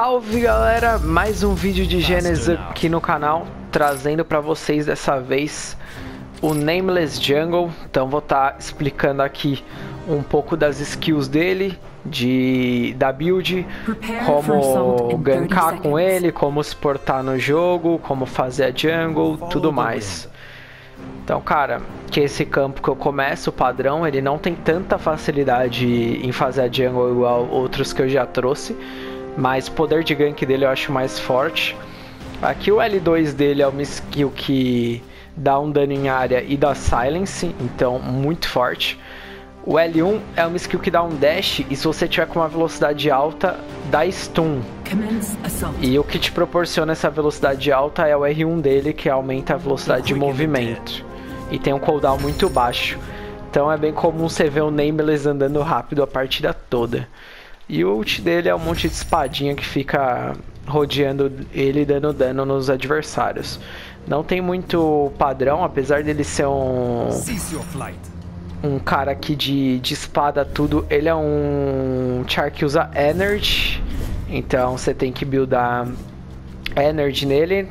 Salve galera, mais um vídeo de Genesis aqui no canal, trazendo pra vocês dessa vez o Nameless Jungle. Então vou estar explicando aqui um pouco das skills dele, da build, como gankar com ele, como se portar no jogo, como fazer a jungle, tudo mais. Então, cara, que esse campo que eu começo, o padrão, ele não tem tanta facilidade em fazer a jungle igual outros que eu já trouxe, mas o poder de gank dele eu acho mais forte. Aqui o L2 dele é uma skill que dá um dano em área e dá silence, então muito forte. O L1 é uma skill que dá um dash e se você tiver com uma velocidade alta, dá stun. E o que te proporciona essa velocidade alta é o R1 dele, que aumenta a velocidade de movimento. E tem um cooldown muito baixo. Então é bem comum você ver o Nameless andando rápido a partida toda. E o ult dele é um monte de espadinha que fica rodeando ele e dando dano nos adversários. Não tem muito padrão, apesar dele ser um cara aqui de espada tudo. Ele é um char que usa energy, então você tem que buildar energy nele.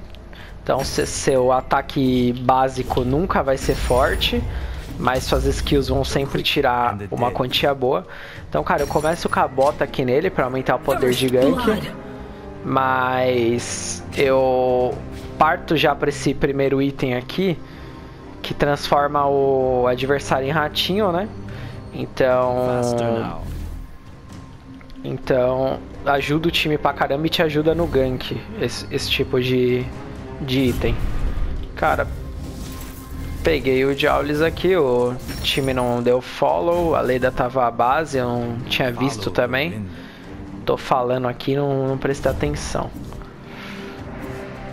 Então seu ataque básico nunca vai ser forte, mas suas skills vão sempre tirar uma quantia boa. Então, cara, eu começo com a bota aqui nele pra aumentar o poder de gank, mas eu parto já pra esse primeiro item aqui, que transforma o adversário em ratinho, né? Então ajuda o time pra caramba e te ajuda no gank, esse tipo de item. Cara, peguei o Jowls aqui, o time não deu follow, a Leda tava à base, eu não tinha visto também. Tô falando aqui, não prestei atenção.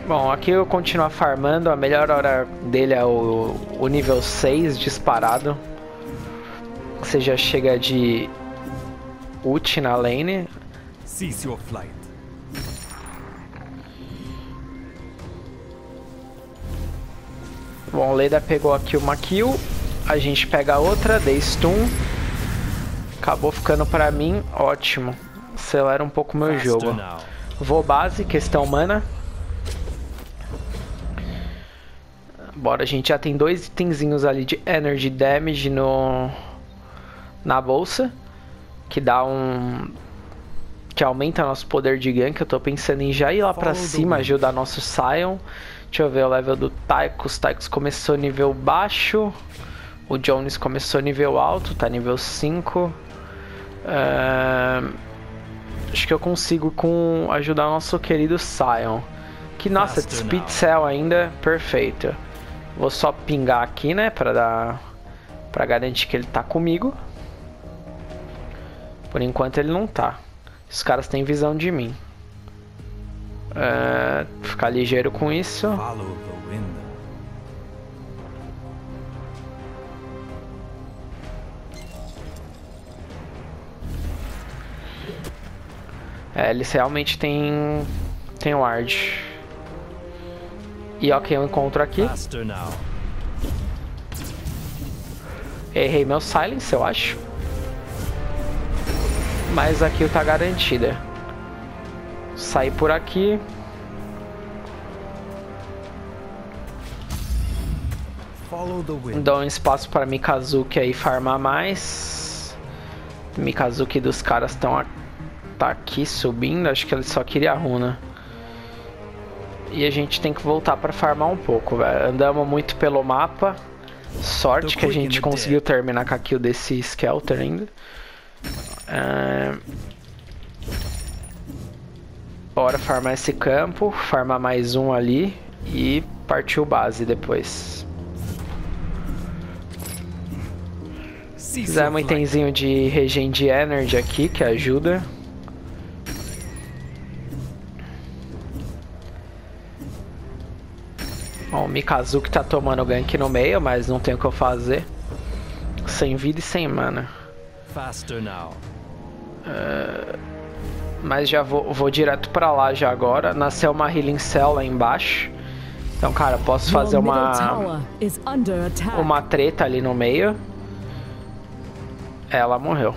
Bom, aqui eu continuo farmando, a melhor hora dele é o nível 6 disparado. Você já chega de ult na lane. Cease your flight. Bom, Leda pegou aqui uma kill, a gente pega outra, dei stun, acabou ficando pra mim, ótimo, acelera um pouco o meu jogo. Vou base, questão mana. Bora, a gente já tem dois itenzinhos ali de energy damage na bolsa, que dá que aumenta nosso poder de gank. Eu tô pensando em já ir lá pra cima, ajudar nosso Scion. Deixa eu ver o level do Tychus. Tychus começou nível baixo. O Jones começou nível alto, tá nível 5. Acho que eu consigo ajudar o nosso querido Scion. Que, nossa, de Speed Cell ainda, perfeito. Vou só pingar aqui, né, pra garantir que ele tá comigo. Por enquanto ele não tá. Os caras têm visão de mim. Ficar ligeiro com isso. Eles realmente tem ward. E ó, quem eu encontro aqui. Errei meu silence, eu acho. Mas a kill tá garantida. Sair por aqui. Dá um espaço para Mikazuki aí farmar mais. Mikazuki dos caras tá aqui subindo. Acho que ele só queria a runa. E a gente tem que voltar para farmar um pouco, velho. Andamos muito pelo mapa. Sorte que a gente conseguiu terminar com a kill desse Skelter ainda. Bora farmar esse campo, farmar mais um ali e partiu base depois. Fizer um itemzinho de regen de energy aqui que ajuda. Bom, o Mikazuki tá tomando gank no meio, mas não tem o que eu fazer. Sem vida e sem mana. Mas já vou direto pra lá já agora. Nasceu uma healing cell lá embaixo. Então, cara, posso fazer uma treta ali no meio. Ela morreu.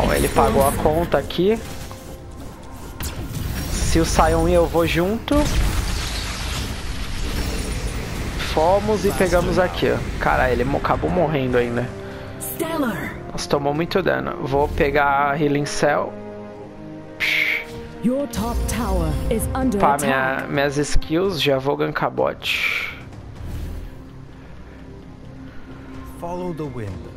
Bom, ele pagou a conta aqui. Se o Scion e eu vou junto. Fomos e pegamos aqui, ó. Cara, ele acabou morrendo ainda. Nossa, tomou muito dano. Vou pegar a Healing Cell. Pá, minhas skills, já vou gankar bot. Follow the wind.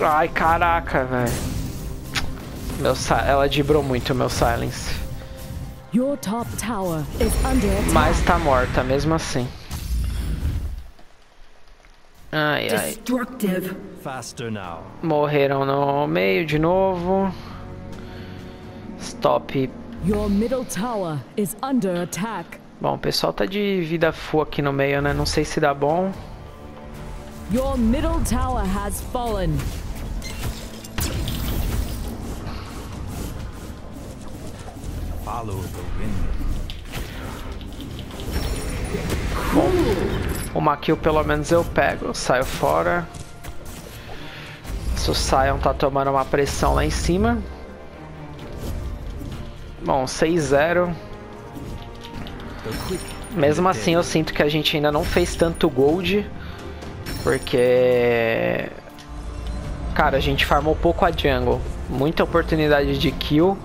Ai, caraca, velho. Ela dibrou muito meu silence. Your top tower is under attack. Mas tá morta mesmo assim. Ai, ai. Morreram no meio de novo. Stop. Your middle tower is under attack. Bom, o pessoal tá de vida full aqui no meio, né? Não sei se dá bom. Your middle tower has fallen. Follow the wind. Bom. Uma kill pelo menos eu pego, saio fora. Se o Scion tá tomando uma pressão lá em cima. Bom, 6-0. Mesmo assim eu sinto que a gente ainda não fez tanto gold. Porque... cara, a gente farmou pouco a jungle. Muita oportunidade de kill.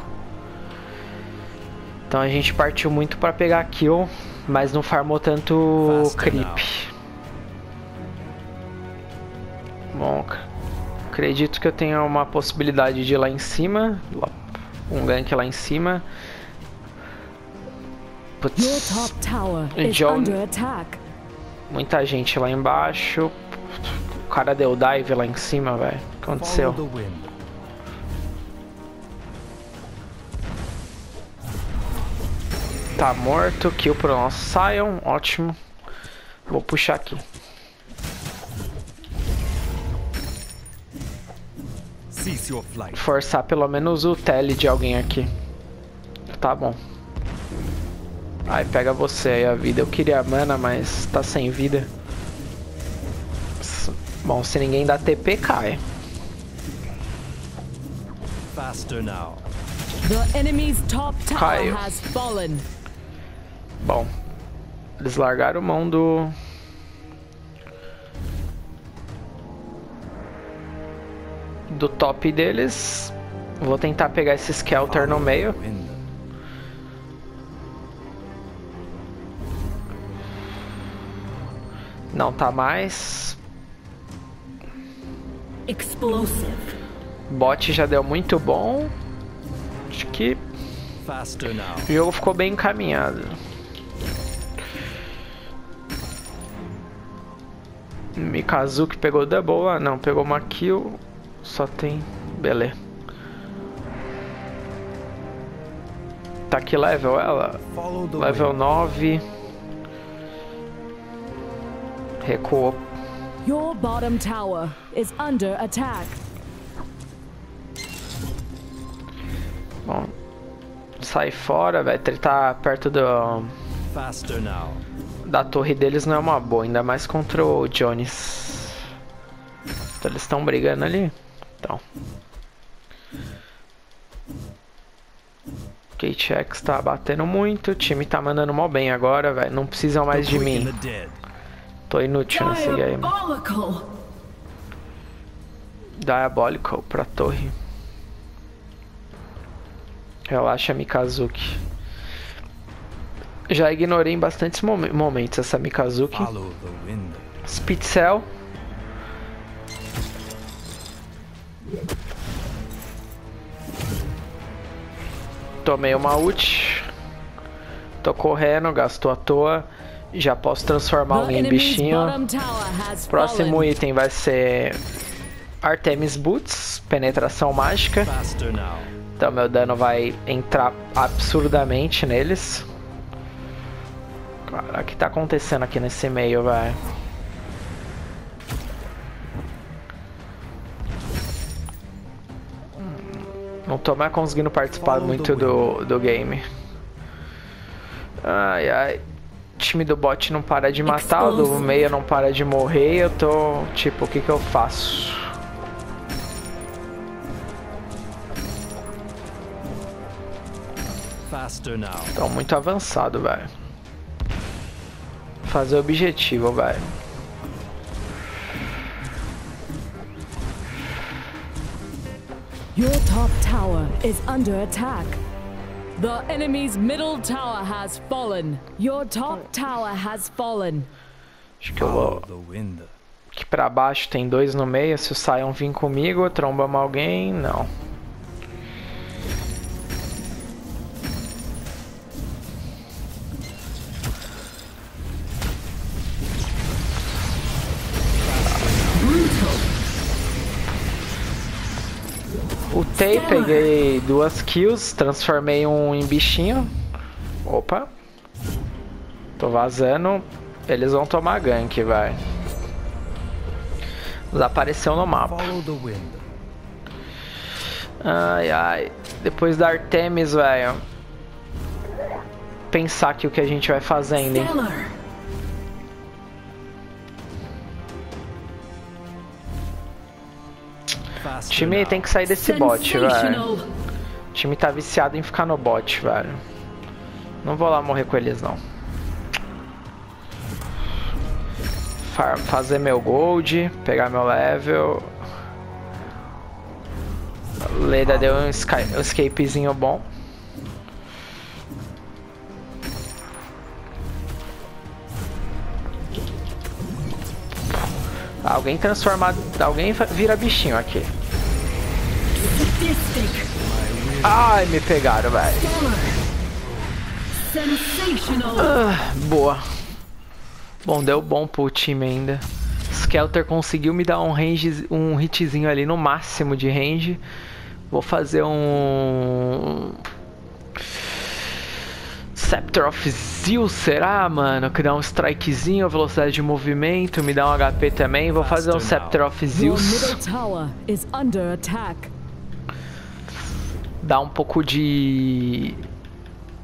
Então a gente partiu muito pra pegar kill. Mas não farmou tanto creep. Bom, acredito que eu tenha uma possibilidade de ir lá em cima. Um gank lá em cima. Putz. Muita gente lá embaixo. O cara deu dive lá em cima, velho. O que aconteceu? Tá morto, kill pro nosso Scion, ótimo. Vou puxar aqui. Forçar pelo menos o tele de alguém aqui. Tá bom. Aí pega você aí a vida. Eu queria a mana, mas tá sem vida. Bom, se ninguém dá TP, cai. Faster now. The enemy's top tower has fallen. Bom, eles largaram mão do... do top deles. Vou tentar pegar esse Skelter no meio. Não tá mais. Explosive. Bot já deu muito bom. Acho que o jogo ficou bem encaminhado. Mikazuki pegou double lá? Não, pegou uma kill. Só tem... beleza. Tá que level ela? Level 9. Recuou. Your bottom tower is under attack. Bom, sai fora, velho. Tretar perto do... da torre deles não é uma boa, ainda mais contra o Jones. Então, eles estão brigando ali? Então. Katex tá batendo muito, o time tá mandando mal bem agora, velho. Não precisam mais de mim. Tô inútil nesse game. Diabolical pra torre. Relaxa, Mikazuki. Já ignorei em bastantes momentos essa Mikazuki. Speed Cell. Tomei uma ult. Tô correndo, gastou à toa. Já posso transformar um em bichinho. Próximo item vai ser Artemis Boots, penetração mágica. Então meu dano vai entrar absurdamente neles. Cara, o que tá acontecendo aqui nesse meio, vai? Não tô mais conseguindo participar muito do game. Ai, ai. O time do bot não para de matar, o do meio não para de morrer. Eu tô... tipo, o que que eu faço? Estão muito avançado, velho. Fazer objetivo, velho. Your top tower is under attack. The enemy's middle tower has fallen. Your top tower has fallen. Acho que eu vou... Aqui pra baixo tem dois no meio. Se o Scion vir comigo, trombamos alguém. Não. Utei, peguei 2 kills, transformei um em bichinho. Opa. Tô vazando. Eles vão tomar gank, vai. Desapareceu no mapa. Ai, ai. Depois da Artemis, velho. Pensar aqui o que a gente vai fazendo, hein. O time tem que sair desse bot, velho. O time tá viciado em ficar no bot, velho. Não vou lá morrer com eles, não. Fazer meu gold, pegar meu level. Leda deu um escapezinho bom. Alguém transformado, alguém vira bichinho aqui. Ai, me pegaram, velho. Boa. Bom, deu bom pro time ainda. Skelter conseguiu me dar um range, um hitzinho ali no máximo de range. Vou fazer um... Scepter of Zeus, será, mano? Que dá um strikezinho, velocidade de movimento, me dá um HP também. Vou fazer um Scepter of Zeus. Dá um pouco de...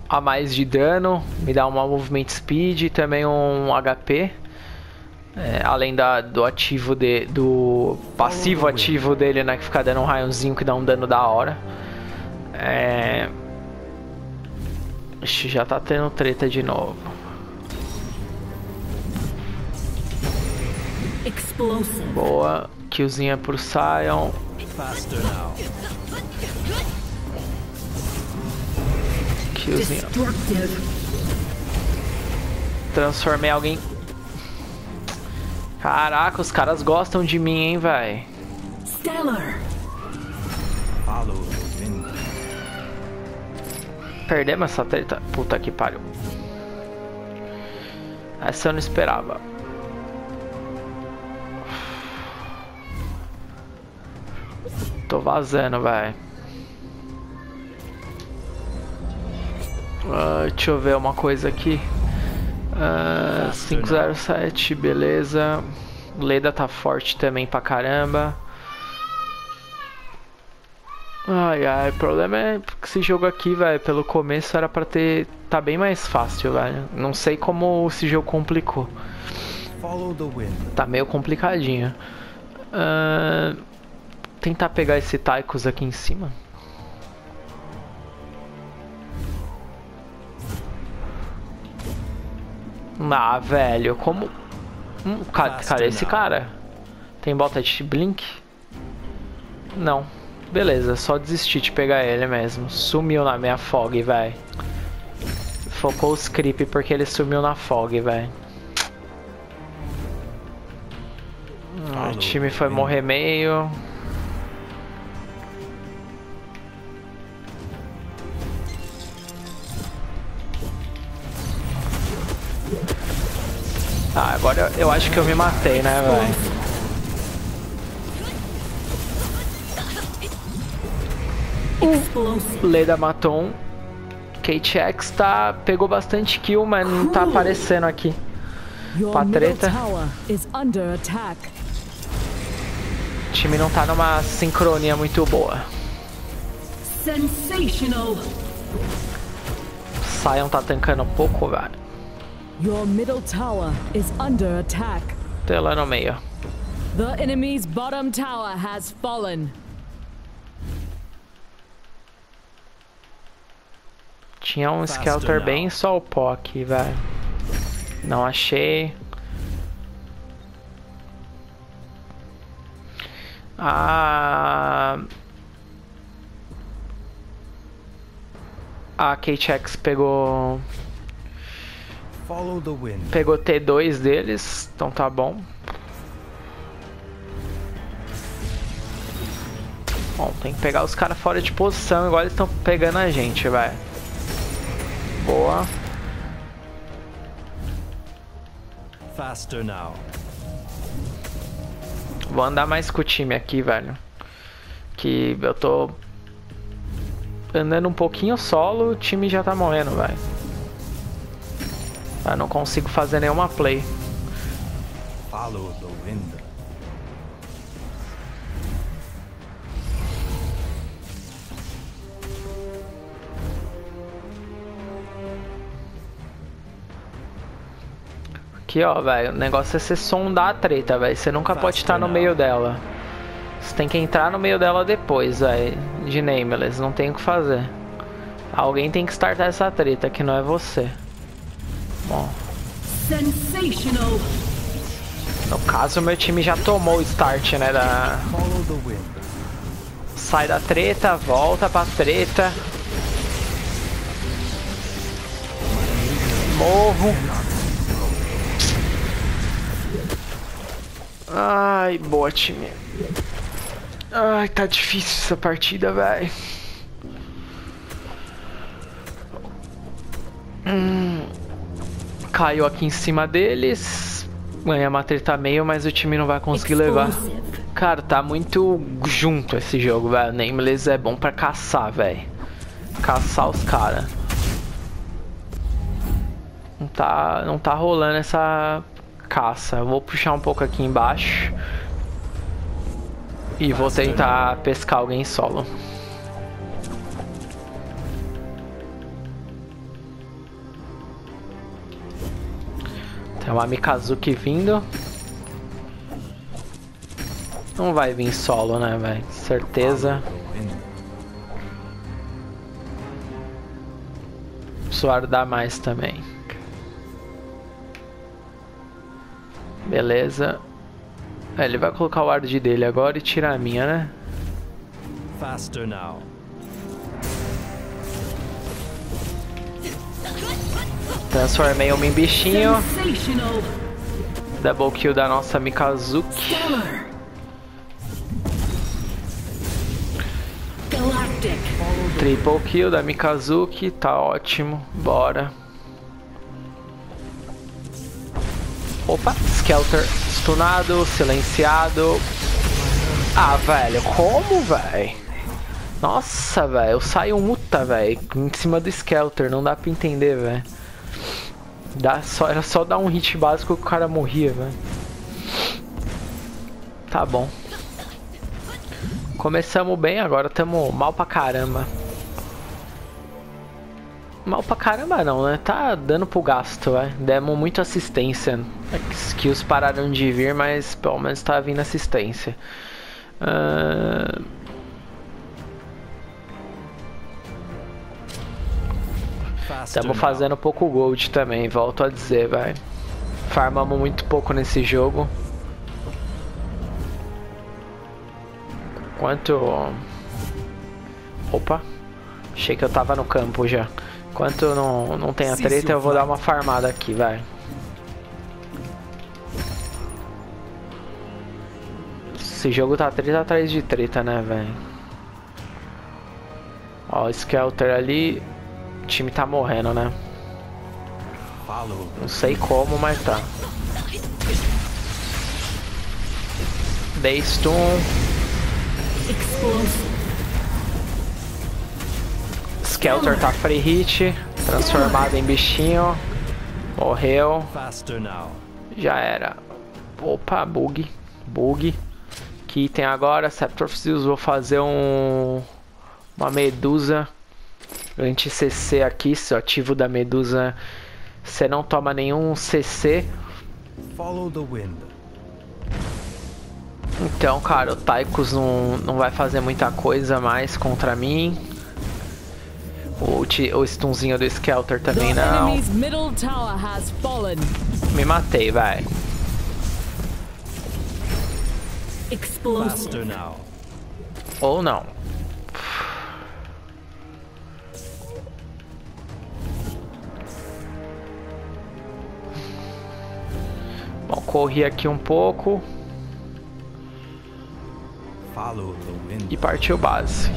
a mais de dano, me dá uma movement speed e também um HP. É, além do ativo de... do passivo ativo dele, né? Que fica dando um raiozinho que dá um dano da hora. É... Ixi, já tá tendo treta de novo. Boa. Killzinha pro Scion. Killzinha. Transformei alguém. Caraca, os caras gostam de mim, hein, véi. Perdemos essa treta. Puta que pariu. Essa eu não esperava. Tô vazando, velho. Deixa eu ver uma coisa aqui. 507, beleza. Leda tá forte também pra caramba. Ai, ai, o problema é que esse jogo aqui, velho, pelo começo era pra ter... Tá bem mais fácil, velho. Não sei como esse jogo complicou. Tá meio complicadinho. Tentar pegar esse Tychus aqui em cima. Ah, velho, como... Cadê esse cara? Tem bota de blink? Não. Beleza, só desisti de pegar ele mesmo. Sumiu na minha fog, véi. Focou os creep porque ele sumiu na fog, véi. O time foi morrer meio. Ah, agora eu acho que eu me matei, né, véi? Leda matou um. Katex tá... pegou bastante kill, mas não tá aparecendo aqui. Pra treta. O time não tá numa sincronia muito boa. Scion tá tankando um pouco, velho. Tô lá no meio. The enemy's bottom tower has fallen. O Tinha um Skelter bem só o pó aqui, velho. Não achei. A Katex pegou... Pegou T2 deles, então tá bom. Bom, tem que pegar os caras fora de posição, igual eles estão pegando a gente, velho. Boa. Faster now. Vou andar mais com o time aqui, velho. Que eu tô andando um pouquinho solo, o time já tá morrendo, velho. Eu não consigo fazer nenhuma play. Follow the wind. Aqui, ó, velho, o negócio é você sondar a treta, velho. Você nunca pode estar no meio dela. Você tem que entrar no meio dela depois, velho. De Nameless, não tem o que fazer. Alguém tem que startar essa treta, que não é você. Bom. No caso, meu time já tomou o start, né? Sai da treta, volta pra treta. Morro. Ai, boa, time. Ai, tá difícil essa partida, velho. Caiu aqui em cima deles. Ganha uma treta meio, mas o time não vai conseguir levar. Cara, tá muito junto esse jogo, velho. Nameless é bom pra caçar, velho. Caçar os caras. Não tá rolando essa... caça. Eu vou puxar um pouco aqui embaixo e vou tentar pescar alguém solo. Tem uma Mikazuki vindo. Não vai vir solo, né, velho? Certeza. Preciso guardar mais também. Beleza. É, ele vai colocar o ward dele agora e tirar a minha, né? Faster now. Transformei uma em bichinho. Double kill da nossa Mikazuki. Triple kill da Mikazuki. Tá ótimo. Bora. Opa, Skelter stunado, silenciado. Ah, velho, como, velho? Nossa, velho, eu saio muta, velho, em cima do Skelter, não dá pra entender, velho. Era só dar um hit básico que o cara morria, velho. Tá bom. Começamos bem, agora tamo mal pra caramba. Mal pra caramba não, né? Tá dando pro gasto, velho. Demos muita assistência. Skills pararam de vir, mas pelo menos tá vindo assistência. Estamos fazendo pouco gold também, volto a dizer, velho. Farmamos muito pouco nesse jogo. Quanto... Opa. Achei que eu tava no campo já. Enquanto eu não tenho a treta, eu vou dar uma farmada aqui, vai. Esse jogo tá treta atrás de treta, né, velho? Ó, o Skelter ali. O time tá morrendo, né? Não sei como, mas tá. Dei stun. Skelter tá free hit, transformado em bichinho, morreu, já era. Opa, bug, que item agora, Scepter of Zeus, vou fazer uma Medusa anti-CC aqui, se eu ativo da Medusa, você não toma nenhum CC. Então, cara, o Tychus não vai fazer muita coisa mais contra mim. O stunzinho do Skelter também não. Me matei, vai. Ou não. Bom, corri aqui um pouco. E partiu base.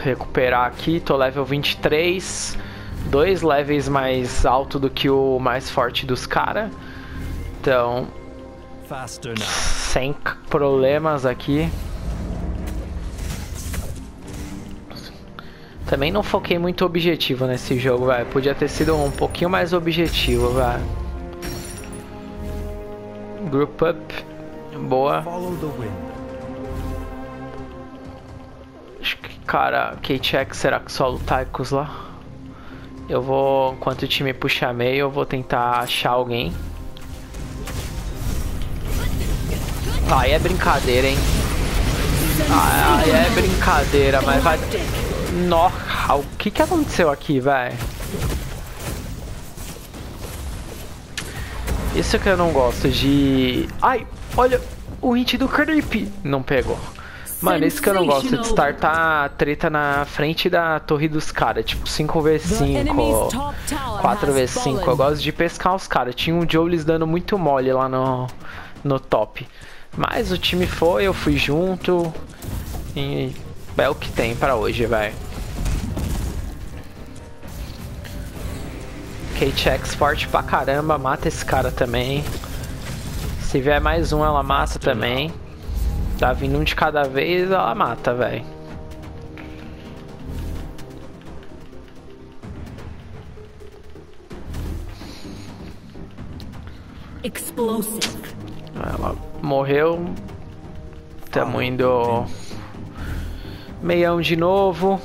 Recuperar aqui, tô level 23, 2 levels mais alto do que o mais forte dos caras, então sem problemas aqui. Também não foquei muito objetivo nesse jogo, vai, podia ter sido um pouquinho mais objetivo, vai. Group up, boa. Cara, Katex, será que solo Tychus lá? Eu vou, enquanto o time puxar meio, eu vou tentar achar alguém. Aí é brincadeira, hein? Aí é brincadeira, mas vai... Nossa, o que que aconteceu aqui, velho? Isso que eu não gosto de... Ai, olha o hit do creep. Não pegou. Mano, isso que eu não gosto, de startar a treta na frente da torre dos caras, tipo 5x5, 4x5, eu gosto de pescar os caras. Tinha um Jones dando muito mole lá no top, mas o time foi, eu fui junto, e é o que tem pra hoje, velho. Katex forte pra caramba, mata esse cara também, se vier mais um ela mata também. Tá vindo um de cada vez, ela mata, velho. Explosive. Ela morreu. Tamo indo meião de novo.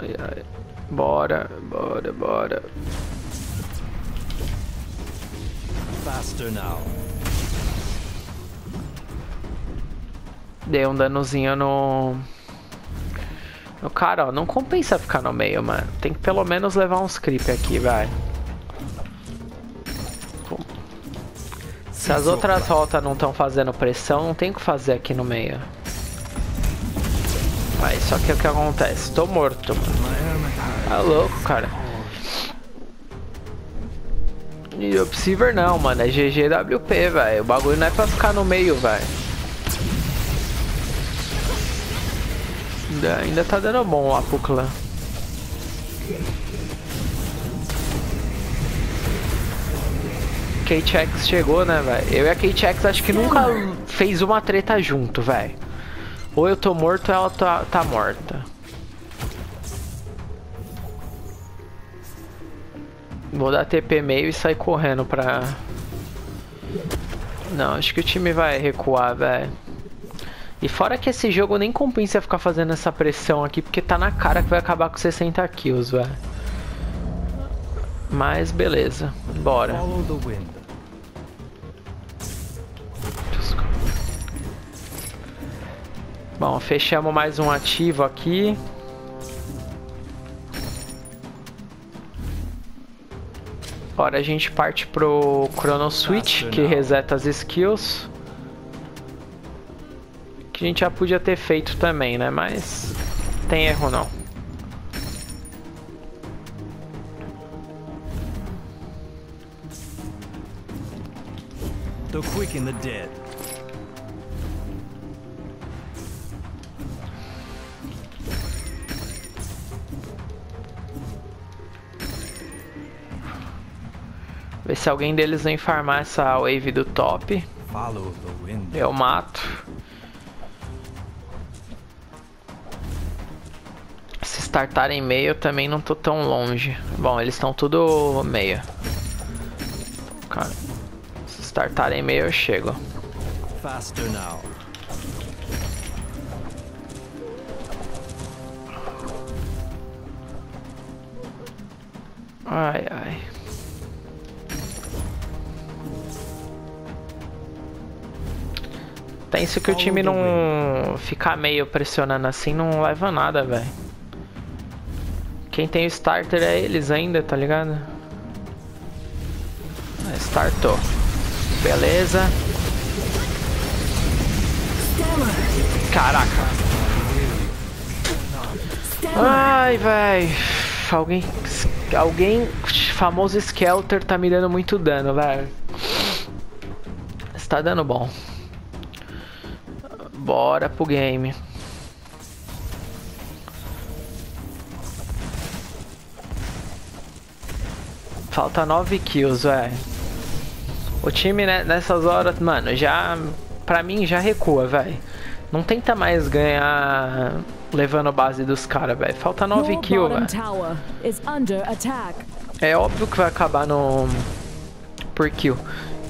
Ai, ai. Bora, bora, bora. Dei um danozinho no cara, ó. Não compensa ficar no meio, mano. Tem que pelo menos levar uns creep aqui, vai. Se as outras rotas não estão fazendo pressão, não tem o que fazer aqui no meio. Mas só que é o que acontece. Tô morto, mano. Tá louco, cara. E Observer não, mano, é GGWP, velho. O bagulho não é pra ficar no meio, velho. Ainda tá dando bom a Pucla. Katex chegou, né, velho? Eu e a Katex acho que nunca fez uma treta junto, velho. Ou eu tô morto ou ela tá morta. Vou dar TP meio e sair correndo pra... Não, acho que o time vai recuar, velho. E fora que esse jogo nem compensa ficar fazendo essa pressão aqui, porque tá na cara que vai acabar com 60 kills, velho. Mas beleza, bora. Bom, fechamos mais um ativo aqui. Agora a gente parte pro Chrono Switch, que reseta as skills. Que a gente já podia ter feito também, né? Mas tem erro não. The quick and the dead. Ver se alguém deles vem farmar essa wave do top. Eu mato. Se startarem meio, eu também não tô tão longe. Bom, eles estão tudo meio. Cara, se startarem meio, eu chego. Ai, ai. Bem, se que o time não ficar meio pressionando assim, não leva nada, velho. Quem tem o starter é eles ainda, tá ligado? Startou. Beleza. Caraca. Ai, velho. Alguém famoso Skelter tá me dando muito dano, velho. Está dando bom. Bora pro game. Falta 9 kills, velho. O time, né, nessas horas, mano, já... Pra mim, já recua, velho. Não tenta mais ganhar levando base dos caras, velho. Falta 9 kills, velho. É óbvio que vai acabar no... por kill.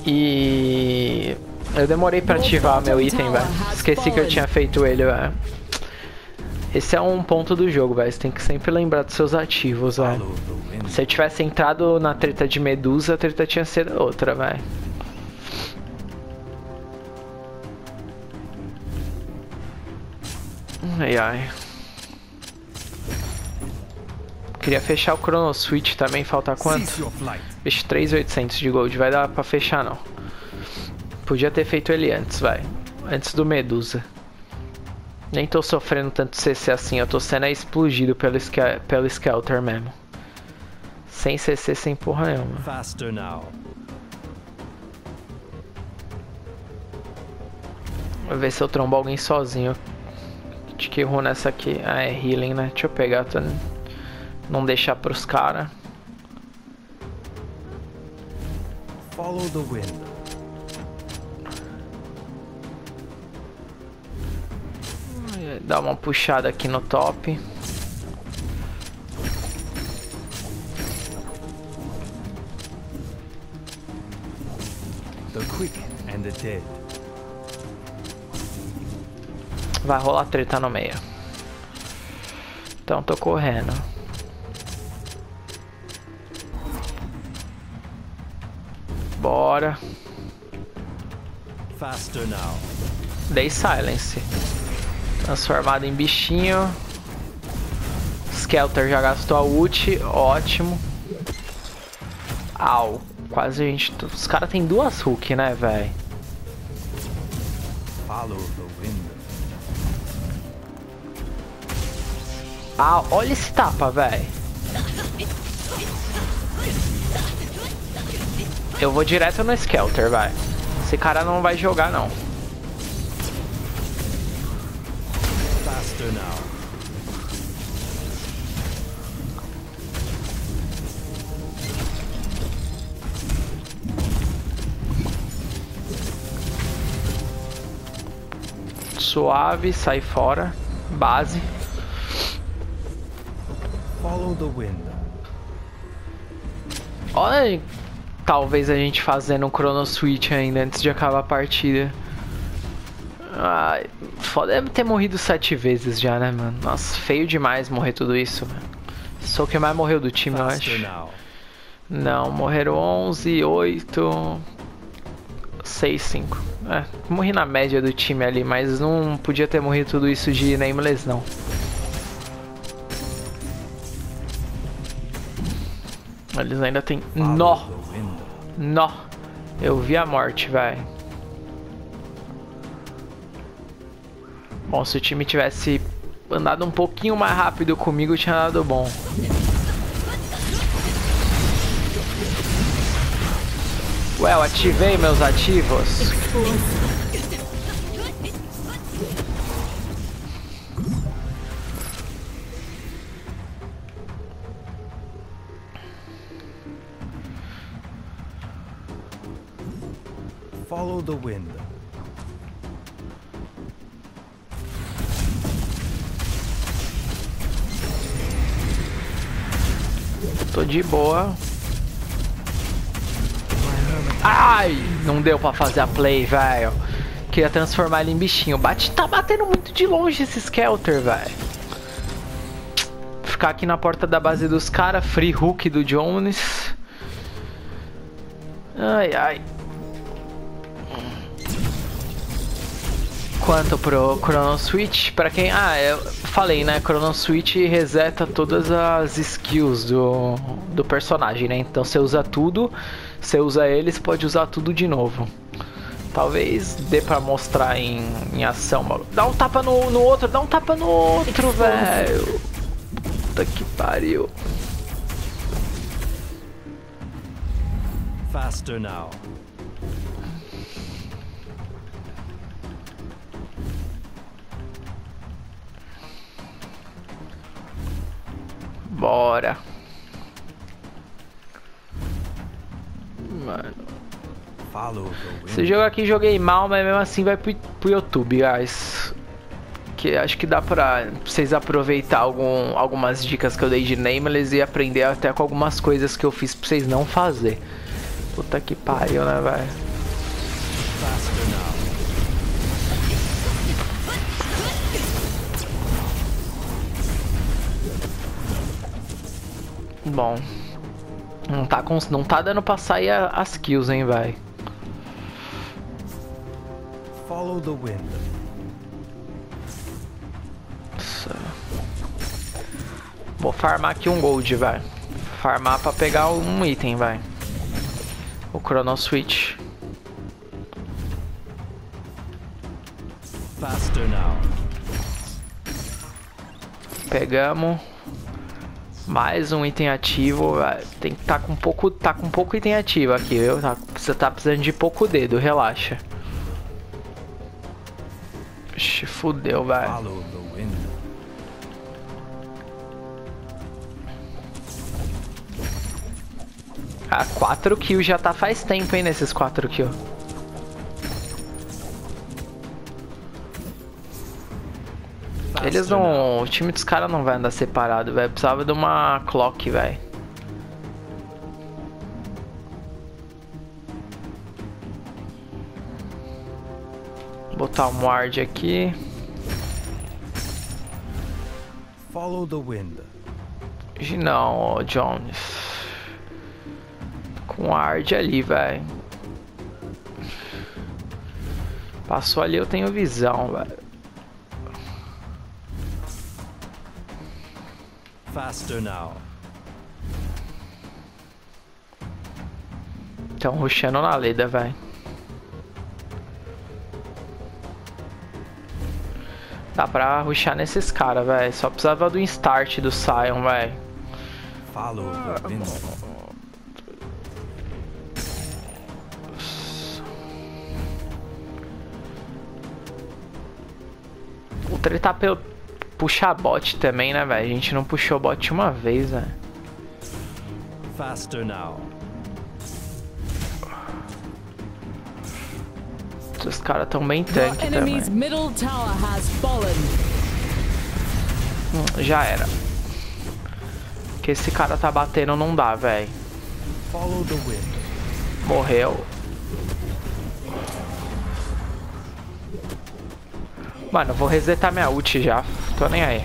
E... eu demorei pra ativar meu item, velho. Esqueci que eu tinha feito ele, velho. Esse é um ponto do jogo, velho. Você tem que sempre lembrar dos seus ativos, velho. Se eu tivesse entrado na treta de Medusa, a treta tinha sido outra, velho. Ai, ai. Queria fechar o Chrono Switch também, falta quanto? Bicho, 3.800 de gold, vai dar pra fechar não. Podia ter feito ele antes, vai. Antes do Medusa. Nem tô sofrendo tanto CC assim, eu tô sendo explodido pelo Skelter mesmo. Sem CC, sem porra nenhuma. Vou ver se eu trombo alguém sozinho. De que runa essa aqui? Ah, é healing, né? Deixa eu pegar, tô... não deixar pros caras. Follow the wind. Dá uma puxada aqui no top. The quick and the dead. Vai rolar treta no meio. Então tô correndo. Bora. Faster now. Dei silence. Transformado em bichinho. Skelter já gastou a ult. Ótimo. Au. Quase a gente... Os caras tem duas hook, né, velho? Ah, olha esse tapa, velho. Eu vou direto no Skelter, vai. Esse cara não vai jogar, não. Suave, sai fora. Base. Follow the wind. Olha, talvez a gente fazendo um Chrono Switch ainda antes de acabar a partida. Ai, foda, deve ter morrido 7 vezes já, né, mano? Nossa, feio demais morrer tudo isso, mano. Sou o que mais morreu do time, eu acho. Não, morreram 11, 8, 6, 5. É, morri na média do time ali, mas não podia ter morrido tudo isso de Nameless, não. Eles ainda tem... Nó! Nó! Eu vi a morte, velho. Bom, se o time tivesse andado um pouquinho mais rápido comigo, tinha dado bom. Ué, eu ativei meus ativos. Follow the wind. Tô de boa. Ai, não deu pra fazer a play, velho. Queria transformar ele em bichinho. Tá batendo muito de longe esse Skelter, velho. Ficar aqui na porta da base dos caras. Free hook do Jones. Ai, ai. Quanto pro Chrono Switch, pra quem... Ah, eu falei, né? Chrono Switch reseta todas as skills do personagem, né? Então você usa tudo, você usa eles, pode usar tudo de novo. Talvez dê pra mostrar em ação, maluco. Dá um tapa no outro, dá um tapa no outro, velho. Puta que pariu. Faster now. Bora. Mano. Esse jogo aqui joguei mal, mas mesmo assim vai pro YouTube, guys. Que acho que dá pra vocês aproveitar algumas dicas que eu dei de Nameless e aprender até com algumas coisas que eu fiz pra vocês não fazer. Puta que pariu, né, velho? Bom, não tá dando pra sair as kills, hein, vai. Follow the wind. Vou farmar aqui um gold, vai. Farmar pra pegar um item, vai. O Chrono Switch. Faster now. Pegamos. Mais um item ativo, tem que tá com pouco item ativo aqui, viu? Você tá precisando de pouco dedo, relaxa. Ixi, fudeu, velho. Ah, 4 kills já tá faz tempo, hein, nesses 4 kills. Eles não... O time dos caras não vai andar separado, velho. Precisava de uma clock, velho. Botar um ward aqui. Follow the wind. Não, oh, Jones. Com ward ali, velho. Passou ali, eu tenho visão, velho. Faster now. Estão rushando na Leda, vai. Dá pra rushar nesses caras, velho. Só precisava do start do Scion, vai. Falou. O treta pelo puxar bot também, né, velho? A gente não puxou bot uma vez, velho. Faster now. Os caras tão bem tanque também. Já era. Porque esse cara tá batendo, não dá, velho. Morreu. Mano, vou resetar minha ult já. Tô nem aí.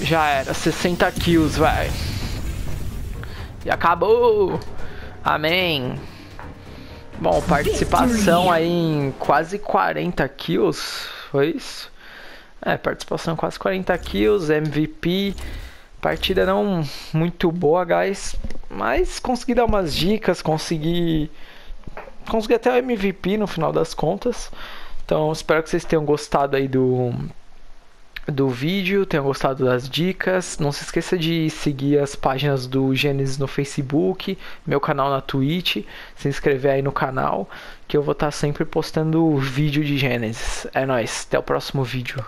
Já era. 60 kills, véi. E acabou. Amém. Bom, participação aí em quase 40 kills. Foi isso? É, participação em quase 40 kills. MVP. Partida não muito boa, guys. Mas consegui dar umas dicas, consegui até o MVP no final das contas. Então espero que vocês tenham gostado aí do vídeo, tenham gostado das dicas. Não se esqueça de seguir as páginas do Genesis no Facebook, meu canal na Twitch, se inscrever aí no canal, que eu vou estar sempre postando vídeo de Genesis. É nóis, até o próximo vídeo.